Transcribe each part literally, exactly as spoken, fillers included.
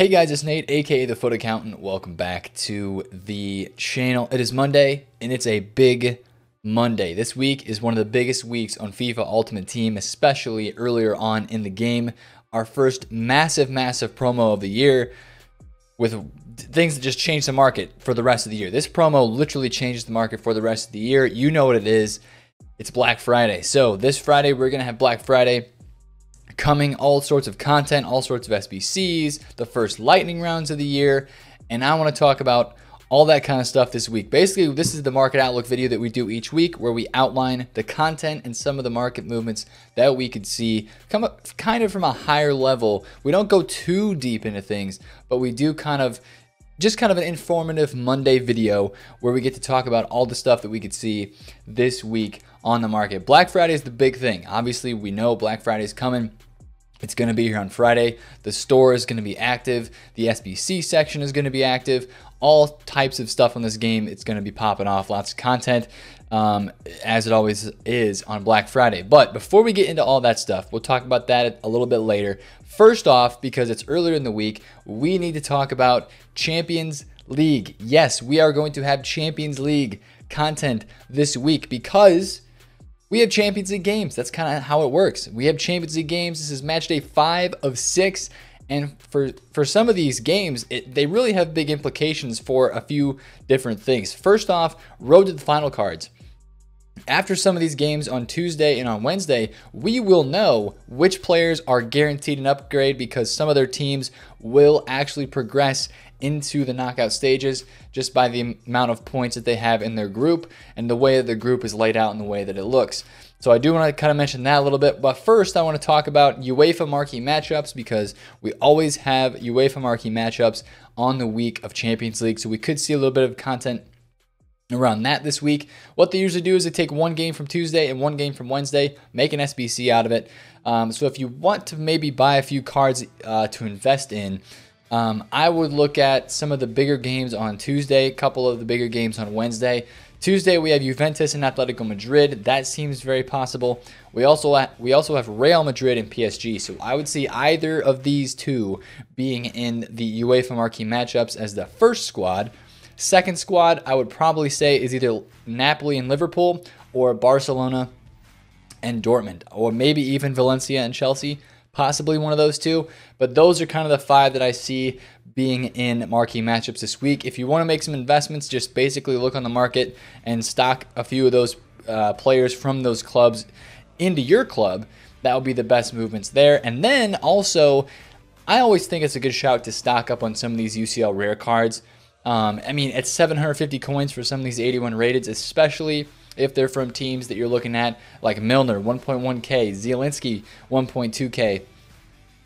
Hey guys, it's Nate, aka The FUT Accountant. Welcome back to the channel. It is Monday, and it's a big Monday. This week is one of the biggest weeks on FIFA Ultimate Team, especially earlier on in the game. Our first massive, massive promo of the year with things that just change the market for the rest of the year. This promo literally changes the market for the rest of the year. You know what it is. It's Black Friday. So this Friday, we're going to have Black Friday coming, all sorts of content, all sorts of S B Cs, the first lightning rounds of the year, and I want to talk about all that kind of stuff this week. Basically, this is the market outlook video that we do each week where we outline the content and some of the market movements that we could see come up kind of from a higher level. We don't go too deep into things, but we do kind of just kind of an informative Monday video where we get to talk about all the stuff that we could see this week on the market. Black Friday is the big thing. Obviously, we know Black Friday is coming. It's going to be here on Friday. The store is going to be active. The S B C section is going to be active. All types of stuff on this game. It's going to be popping off. Lots of content, um, as it always is on Black Friday. But before we get into all that stuff, we'll talk about that a little bit later. First off, because it's earlier in the week, we need to talk about Champions League. Yes, we are going to have Champions League content this week because we have Champions League games. That's kind of how it works. We have Champions League games. This is match day five of six. And for, for some of these games, it, they really have big implications for a few different things. First off, road to the final cards. After some of these games on Tuesday and on Wednesday, we will know which players are guaranteed an upgrade because some of their teams will actually progress into the knockout stages just by the amount of points that they have in their group and the way that the group is laid out and the way that it looks. So I do want to kind of mention that a little bit, but first I want to talk about UEFA marquee matchups because we always have UEFA marquee matchups on the week of Champions League. So we could see a little bit of content around that this week. What they usually do is they take one game from Tuesday and one game from Wednesday, make an S B C out of it. Um, so if you want to maybe buy a few cards uh, to invest in, um, I would look at some of the bigger games on Tuesday, a couple of the bigger games on Wednesday. Tuesday we have Juventus and Atletico Madrid. That seems very possible. We also have, we also have Real Madrid and P S G. So I would see either of these two being in the UEFA marquee matchups as the first squad. Second squad, I would probably say, is either Napoli and Liverpool or Barcelona and Dortmund, or maybe even Valencia and Chelsea, possibly one of those two. But those are kind of the five that I see being in marquee matchups this week. If you want to make some investments, just basically look on the market and stock a few of those uh, players from those clubs into your club. That would be the best movements there. And then also, I always think it's a good shout to stock up on some of these U C L rare cards. Um, I mean, it's seven hundred fifty coins for some of these eighty-one rateds, especially if they're from teams that you're looking at, like Milner, one point one K, Zielinski, one point two K.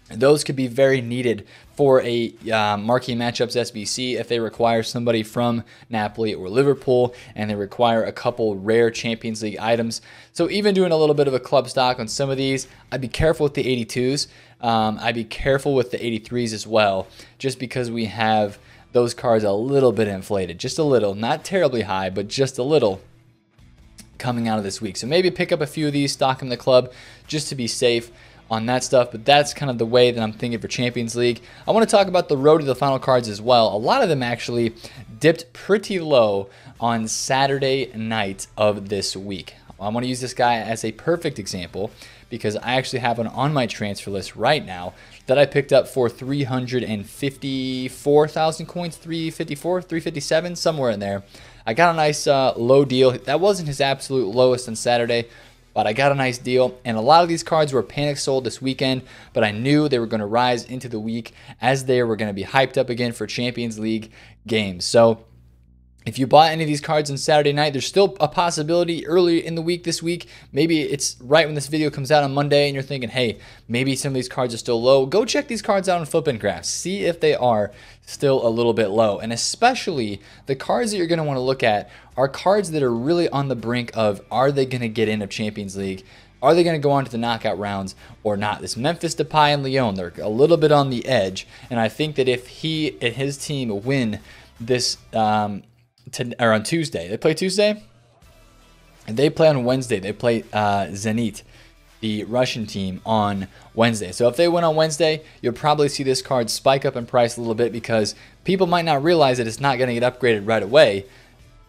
Those could be very needed for a uh, marquee matchups S B C if they require somebody from Napoli or Liverpool and they require a couple rare Champions League items. So even doing a little bit of a club stock on some of these, I'd be careful with the eighty-twos. Um, I'd be careful with the eighty-threes as well, just because we have those cards a little bit inflated, just a little, not terribly high, but just a little coming out of this week. So maybe pick up a few of these, stock in the club just to be safe on that stuff. But that's kind of the way that I'm thinking for Champions League. I want to talk about the road to the final cards as well. A lot of them actually dipped pretty low on Saturday night of this week. I want to use this guy as a perfect example because I actually have one on my transfer list right now that I picked up for three hundred fifty-four thousand coins, three fifty-four, three fifty-seven, somewhere in there. I got a nice uh, low deal. That wasn't his absolute lowest on Saturday, but I got a nice deal. And a lot of these cards were panic sold this weekend, but I knew they were going to rise into the week as they were going to be hyped up again for Champions League games. So if you bought any of these cards on Saturday night, there's still a possibility early in the week this week. Maybe it's right when this video comes out on Monday and you're thinking, hey, maybe some of these cards are still low. Go check these cards out on Flip and Graph. See if they are still a little bit low. And especially the cards that you're going to want to look at are cards that are really on the brink of, are they going to get into Champions League? Are they going to go on to the knockout rounds or not? This Memphis Depay and Lyon, they're a little bit on the edge. And I think that if he and his team win this um, – To, or on Tuesday. They play Tuesday? They play on Wednesday. They play uh, Zenit. the Russian team on Wednesday. So if they win on Wednesday, you'll probably see this card spike up in price a little bit because people might not realize that it's not going to get upgraded right away,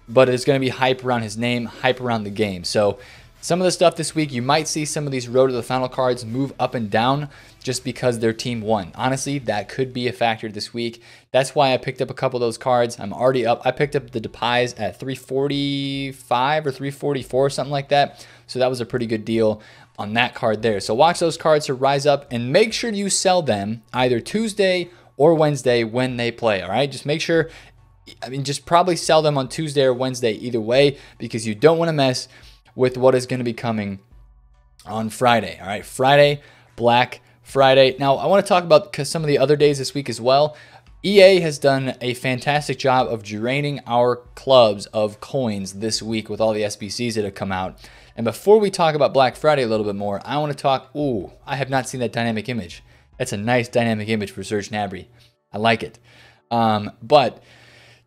but it's going to be hype around his name, hype around the game. So some of the stuff this week, you might see some of these road to the final cards move up and down just because their team won. Honestly, that could be a factor this week. That's why I picked up a couple of those cards. I'm already up. I picked up the Depays at three forty-five or three forty-four, something like that. So that was a pretty good deal on that card there. So watch those cards to rise up and make sure you sell them either Tuesday or Wednesday when they play. All right, just make sure. I mean, just probably sell them on Tuesday or Wednesday either way because you don't want to mess with what is going to be coming on Friday. All right, Friday, Black Friday. Now, I want to talk about some of the other days this week as well. E A has done a fantastic job of draining our clubs of coins this week with all the S B Cs that have come out. And before we talk about Black Friday a little bit more, I want to talk, ooh, I have not seen that dynamic image. That's a nice dynamic image for Serge Gnabry. I like it. Um, but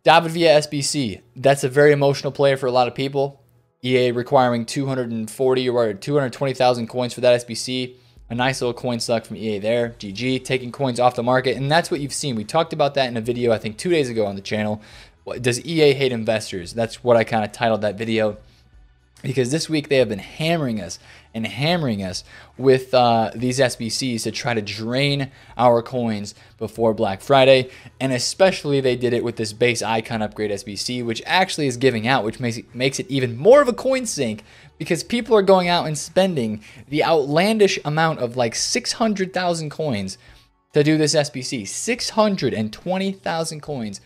David via S B C, that's a very emotional player for a lot of people. E A requiring two hundred forty or two hundred twenty thousand coins for that S B C. A nice little coin suck from E A there. G G, taking coins off the market. And that's what you've seen. We talked about that in a video, I think, two days ago on the channel. Does E A hate investors? That's what I kind of titled that video. Because this week they have been hammering us and hammering us with uh, these S B Cs to try to drain our coins before Black Friday. And especially they did it with this base icon upgrade S B C, which actually is giving out, which makes it, makes it even more of a coin sink because people are going out and spending the outlandish amount of like six hundred thousand coins to do this S B C. six hundred twenty thousand coins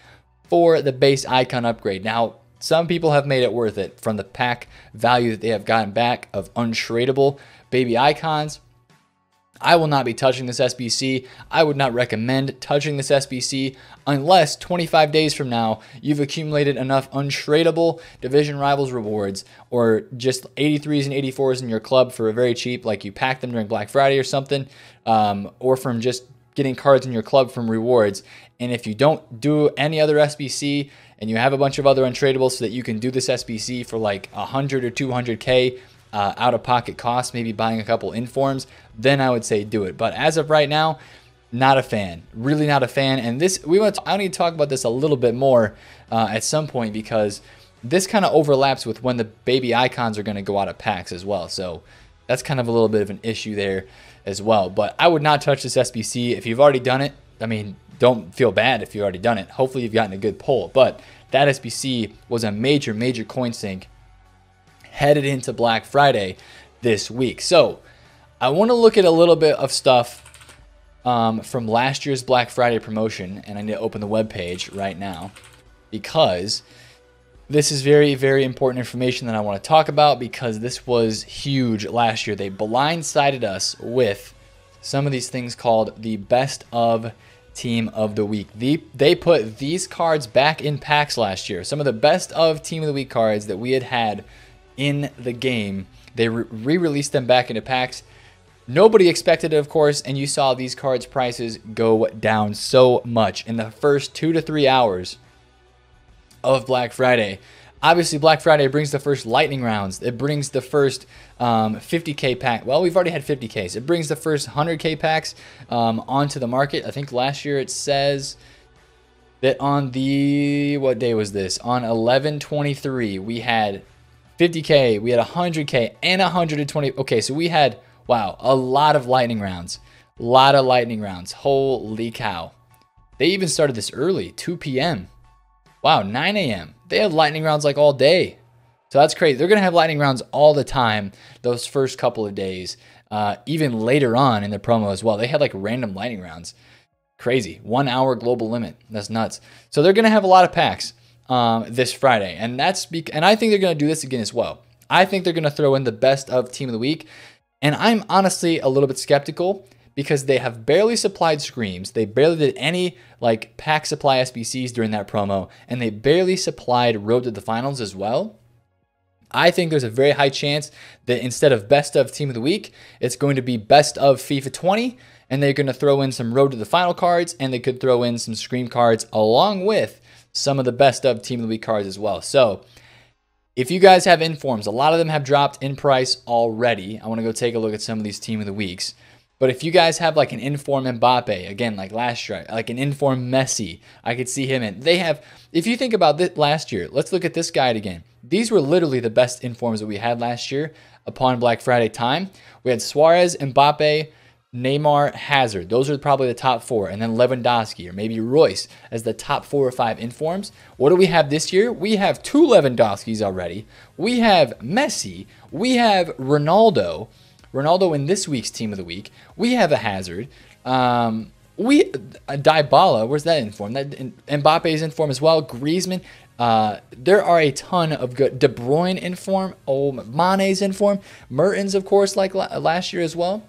for the base icon upgrade. Now, some people have made it worth it from the pack value that they have gotten back of untradeable baby icons. I will not be touching this S B C. I would not recommend touching this S B C unless twenty-five days from now you've accumulated enough untradeable division rivals rewards or just eighty-threes and eighty-fours in your club for a very cheap, like you packed them during Black Friday or something, um, or from just getting cards in your club from rewards. And if you don't do any other S B C and you have a bunch of other untradeables so that you can do this S B C for like one hundred or two hundred K uh, out of pocket costs, maybe buying a couple informs, then I would say do it. But as of right now, not a fan, really not a fan. And this, we want to, I need to talk about this a little bit more uh, at some point because this kind of overlaps with when the baby icons are going to go out of packs as well. So that's kind of a little bit of an issue there as well. But I would not touch this S B C. If you've already done it, I mean, don't feel bad if you've already done it. Hopefully you've gotten a good pull. But that S B C was a major, major coin sink headed into Black Friday this week. So I want to look at a little bit of stuff um, from last year's Black Friday promotion. And I need to open the webpage right now because this is very, very important information that I want to talk about because this was huge last year. They blindsided us with some of these things called the best of team of the week. The, they put these cards back in packs last year. Some of the best of team of the week cards that we had had in the game, they re-released them back into packs. Nobody expected it, of course, and you saw these cards' prices go down so much in the first two to three hours of Black Friday. Obviously, Black Friday brings the first lightning rounds. It brings the first um, fifty K pack. Well, we've already had fifty Ks. It brings the first one hundred K packs um, onto the market. I think last year it says that on the, what day was this? On eleven twenty-three, we had fifty K, we had one hundred K, and one hundred twenty. Okay, so we had, wow, a lot of lightning rounds. A lot of lightning rounds. Holy cow. They even started this early, two P M Wow, nine A M They have lightning rounds like all day. So that's crazy. They're going to have lightning rounds all the time those first couple of days, uh, even later on in the promo as well. They had like random lightning rounds. Crazy. One hour global limit. That's nuts. So they're going to have a lot of packs um, this Friday. And that's and I think they're going to do this again as well. I think they're going to throw in the best of team of the week. And I'm honestly a little bit skeptical because they have barely supplied Screams. They barely did any like pack supply S B Cs during that promo, and they barely supplied Road to the Finals as well. I think there's a very high chance that instead of best of team of the week, it's going to be best of FIFA twenty, and they're going to throw in some Road to the Final cards, and they could throw in some Scream cards along with some of the best of team of the week cards as well. So If you guys have informs, a lot of them have dropped in price already. I want to go take a look at some of these team of the weeks. But if you guys have like an inform Mbappe, again, like last year, like an inform Messi, I could see him in. They have, if you think about this last year, let's look at this guide again. These were literally the best informs that we had last year upon Black Friday time. We had Suarez, Mbappe, Neymar, Hazard. Those are probably the top four. And then Lewandowski or maybe Royce as the top four or five informs. What do we have this year? We have two Lewandowskis already. We have Messi. We have Ronaldo. Ronaldo in this week's team of the week. We have a Hazard. Um, we uh, Dybala. Where's that inform? That in, Mbappe is in form as well. Griezmann. Uh, there are a ton of good. De Bruyne in form. Oh, Mane's in form. Mertens, of course, like la last year as well.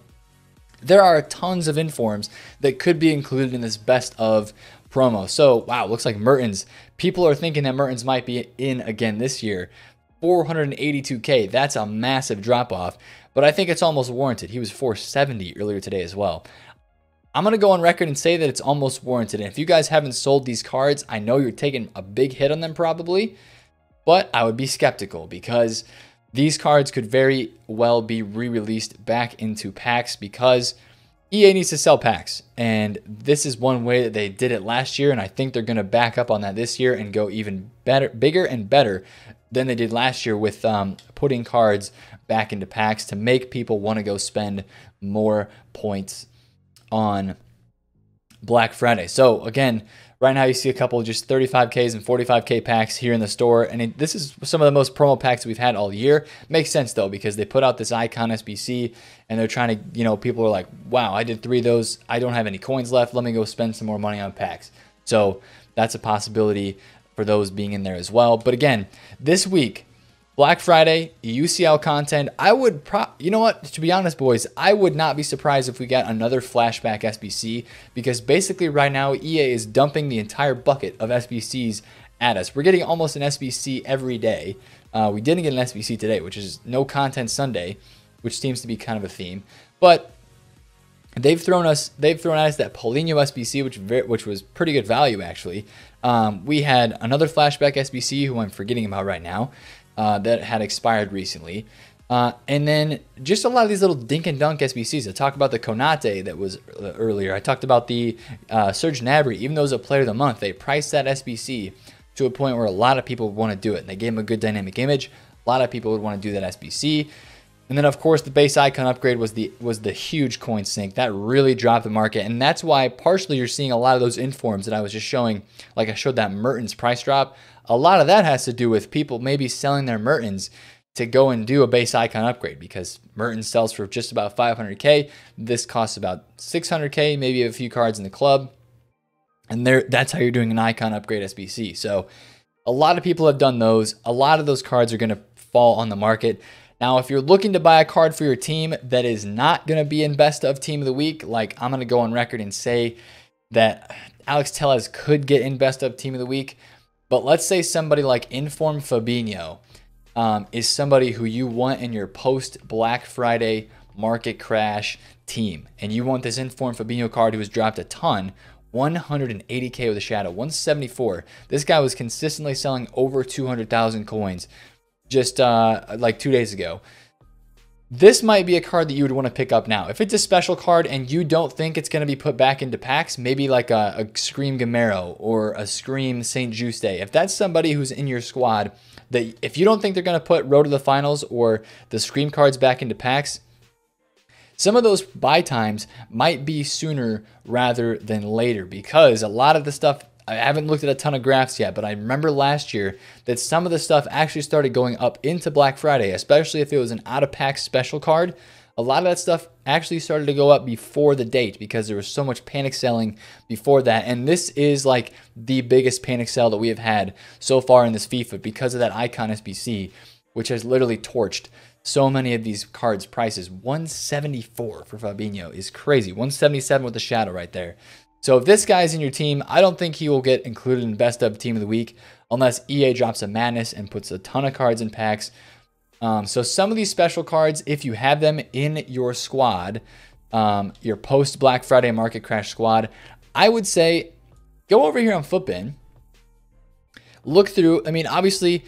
There are tons of informs that could be included in this best of promo. So, wow, looks like Mertens. People are thinking that Mertens might be in again this year. four hundred eighty-two K. That's a massive drop off, but I think it's almost warranted. He was four seventy earlier today as well. I'm going to go on record and say that it's almost warranted. And if you guys haven't sold these cards, I know you're taking a big hit on them probably, but I would be skeptical because these cards could very well be re-released back into packs because E A needs to sell packs. And this is one way that they did it last year. And I think they're going to back up on that this year and go even better, bigger and better than they did last year with um, putting cards back into packs to make people want to go spend more points on Black Friday. So again, right now you see a couple of just thirty-five Ks and forty-five K packs here in the store. And it, this is some of the most promo packs we've had all year. Makes sense though, because they put out this Icon S B C and they're trying to, you know, people are like, wow, I did three of those. I don't have any coins left. Let me go spend some more money on packs. So that's a possibility for those being in there as well. But again, this week, Black Friday, U C L content, I would pro you know what, to be honest, boys, I would not be surprised if we got another flashback S B C because basically right now E A is dumping the entire bucket of S B Cs at us. We're getting almost an S B C every day. Uh, we didn't get an S B C today, which is no content Sunday, which seems to be kind of a theme. But they've thrown us, they've thrown at us that Paulinho S B C, which very, which was pretty good value actually. Um, we had another flashback S B C, who I'm forgetting about right now. Uh, that had expired recently. Uh, and then just a lot of these little dink and dunk S B Cs. I talked about the Konate that was earlier. I talked about the uh, Serge Gnabry, even though it was a player of the month, they priced that S B C to a point where a lot of people would want to do it. And they gave him a good dynamic image. A lot of people would want to do that S B C. And then of course the base icon upgrade was the, was the huge coin sink that really dropped the market. And that's why partially you're seeing a lot of those informs that I was just showing, like I showed that Mertens price drop. A lot of that has to do with people maybe selling their Mertens to go and do a base icon upgrade because Mertens sells for just about five hundred K. This costs about six hundred K, maybe a few cards in the club. And there, that's how you're doing an icon upgrade S B C. So a lot of people have done those. A lot of those cards are going to fall on the market. Now, if you're looking to buy a card for your team that is not going to be in best of team of the week, like I'm going to go on record and say that Alex Tellez could get in best of team of the week. But let's say somebody like Inform Fabinho um, is somebody who you want in your post-Black Friday market crash team. And you want this Inform Fabinho card who has dropped a ton, one hundred eighty K with a shadow, one seventy-four. This guy was consistently selling over two hundred thousand coins just uh, like two days ago. This might be a card that you would want to pick up now. If it's a special card and you don't think it's going to be put back into packs, maybe like a, a Scream Gamero or a Scream Saint Juice Day. If that's somebody who's in your squad, that if you don't think they're going to put Road to the Finals or the Scream cards back into packs, some of those buy times might be sooner rather than later because a lot of the stuff, I haven't looked at a ton of graphs yet, but I remember last year that some of the stuff actually started going up into Black Friday, especially if it was an out-of-pack special card. A lot of that stuff actually started to go up before the date because there was so much panic selling before that. And this is like the biggest panic sell that we have had so far in this FIFA because of that Icon S B C, which has literally torched so many of these cards' prices. one seventy-four for Fabinho is crazy. one seventy-seven with the shadow right there. So if this guy's in your team, I don't think he will get included in best of team of the week unless E A drops a madness and puts a ton of cards in packs. Um, so some of these special cards, if you have them in your squad, um, your post Black Friday market crash squad, I would say go over here on Flipin, look through. I mean, obviously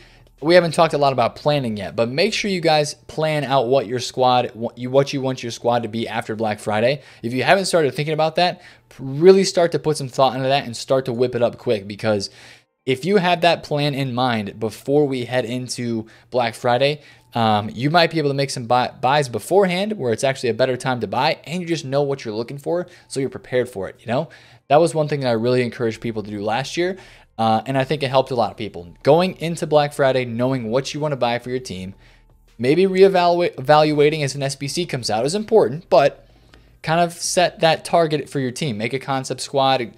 we haven't talked a lot about planning yet, but make sure you guys plan out what your squad, what you, what you want your squad to be after Black Friday. If you haven't started thinking about that, really start to put some thought into that and start to whip it up quick, because if you have that plan in mind before we head into Black Friday, um, you might be able to make some buy buys beforehand where it's actually a better time to buy, and you just know what you're looking for, so you're prepared for it, you know? That was one thing that I really encouraged people to do last year, uh, and I think it helped a lot of people. Going into Black Friday, knowing what you want to buy for your team, maybe reevaluating as an S B C comes out is important, but kind of set that target for your team. Make a concept squad,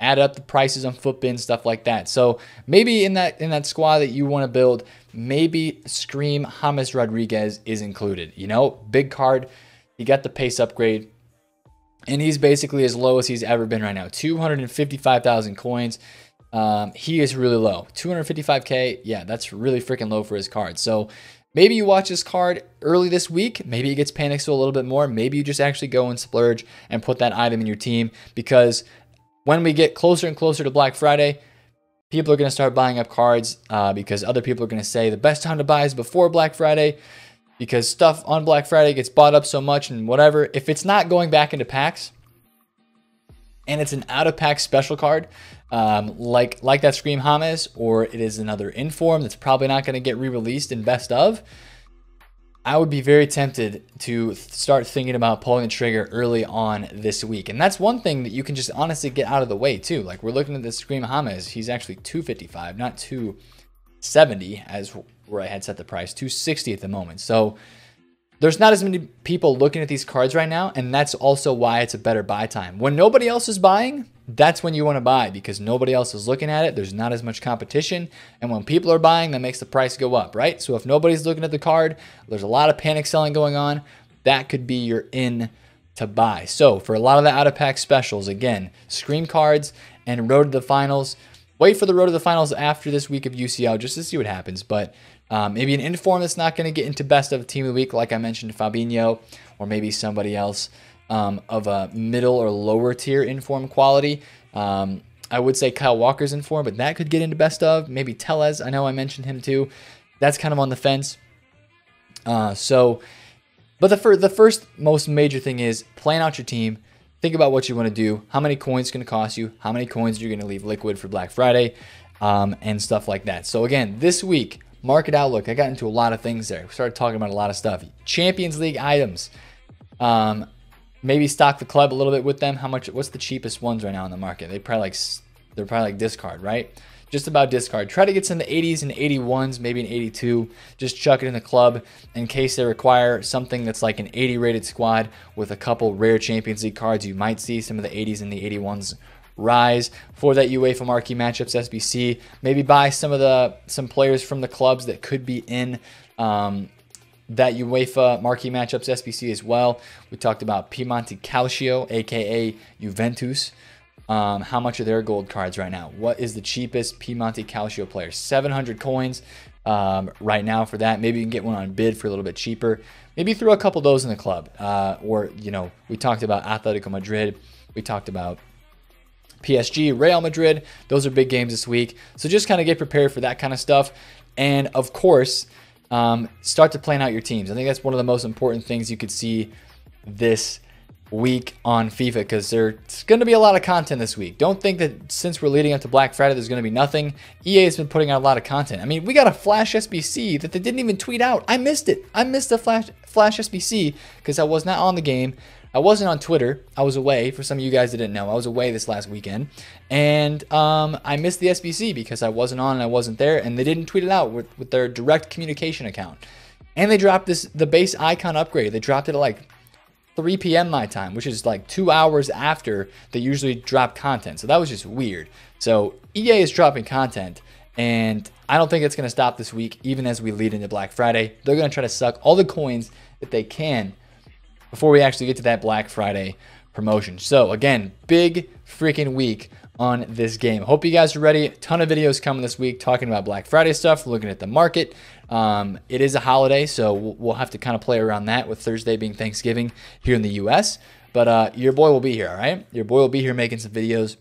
add up the prices on Footbin, stuff like that. So maybe in that in that squad that you want to build, maybe Scream Hamas Rodriguez is included. You know, big card. He got the pace upgrade, and he's basically as low as he's ever been right now. two hundred fifty-five thousand coins. Um, he is really low. two hundred fifty-five K. Yeah, that's really freaking low for his card. So maybe you watch this card early this week. Maybe he gets panicked a little bit more. Maybe you just actually go and splurge and put that item in your team, because when we get closer and closer to Black Friday, people are going to start buying up cards uh, because other people are going to say the best time to buy is before Black Friday, because stuff on Black Friday gets bought up so much and whatever. If it's not going back into packs and it's an out-of-pack special card, um, like, like that Scream Hamas, or it is another inform that's probably not going to get re-released in best of, I would be very tempted to start thinking about pulling the trigger early on this week. And that's one thing that you can just honestly get out of the way too. Like, we're looking at this Scream Hamas. He's actually two fifty-five, not two seventy, as where I had set the price, two sixty at the moment. So there's not as many people looking at these cards right now, and that's also why it's a better buy time. When nobody else is buying, that's when you want to buy, because nobody else is looking at it. There's not as much competition. And when people are buying, that makes the price go up, right? So if nobody's looking at the card, there's a lot of panic selling going on. That could be your in to buy. So for a lot of the out-of-pack specials, again, Scream cards and Road to the Finals. Wait for the Road to the Finals after this week of U C L just to see what happens. But um, maybe an inform that's not going to get into best of team of the week, like I mentioned, Fabinho, or maybe somebody else um, of a middle or lower tier inform quality. Um, I would say Kyle Walker's inform, but that could get into best of. Maybe Tellez, I know I mentioned him too. That's kind of on the fence. Uh, so, but the, fir the first most major thing is plan out your team. Think about what you want to do, how many coins it's going to cost you, how many coins you're going to leave liquid for Black Friday, um, and stuff like that. So again, this week, market outlook, I got into a lot of things there. We started talking about a lot of stuff. Champions League items, um, maybe stock the club a little bit with them. How much? What's the cheapest ones right now in the market? They probably like they're probably like discard, right? Just about discard. Try to get some of the eighties and eighty-ones, maybe an eighty-two. Just chuck it in the club in case they require something that's like an eighty rated squad with a couple rare Champions League cards. You might see some of the eighties and the eighty-ones rise for that UEFA marquee matchups S B C. Maybe buy some of the some players from the clubs that could be in um, that UEFA marquee matchups S B C as well. We talked about Piemonte Calcio, aka Juventus. Um, how much are their gold cards right now? What is the cheapest Piemonte Calcio player? seven hundred coins um, right now for that. Maybe you can get one on bid for a little bit cheaper. Maybe throw a couple of those in the club. Uh, or, you know, we talked about Atletico Madrid. We talked about P S G, Real Madrid. Those are big games this week. So just kind of get prepared for that kind of stuff. And, of course, um, start to plan out your teams. I think that's one of the most important things you could see this week on FIFA, because there's going to be a lot of content this week. Don't think that since we're leading up to Black Friday, there's going to be nothing. E A has been putting out a lot of content. I mean, we got a Flash S B C that they didn't even tweet out. I missed it. I missed the Flash, Flash S B C because I was not on the game. I wasn't on Twitter. I was away. For some of you guys that didn't know, I was away this last weekend. And um, I missed the S B C because I wasn't on and I wasn't there. And they didn't tweet it out with, with their direct communication account. And they dropped this the base icon upgrade. They dropped it at like three P M my time, which is like two hours after they usually drop content. So that was just weird. So E A is dropping content, and I don't think it's going to stop this week, even as we lead into Black Friday. They're going to try to suck all the coins that they can before we actually get to that Black Friday promotion. So again, big freaking week on this game. Hope you guys are ready. A ton of videos coming this week talking about Black Friday stuff, looking at the market. Um, it is a holiday, so we'll, we'll have to kind of play around that with Thursday being Thanksgiving here in the U S But uh, your boy will be here, all right? Your boy will be here making some videos.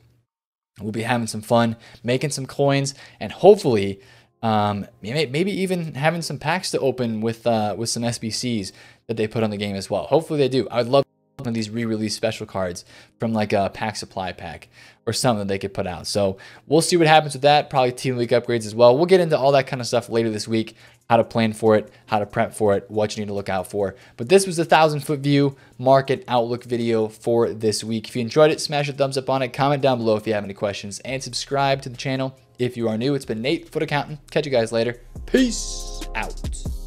We'll be having some fun, making some coins, and hopefully Um, maybe even having some packs to open with uh, with some S B Cs that they put on the game as well. Hopefully they do. I would love one of these re-release special cards from like a pack supply pack or something that they could put out. So we'll see what happens with that. Probably team league upgrades as well. We'll get into all that kind of stuff later this week. How to plan for it, how to prep for it, what you need to look out for. But this was the thousand foot view market outlook video for this week. If you enjoyed it, smash a thumbs up on it. Comment down below if you have any questions and subscribe to the channel if you are new. It's been Nate, F U T Accountant. Catch you guys later. Peace out.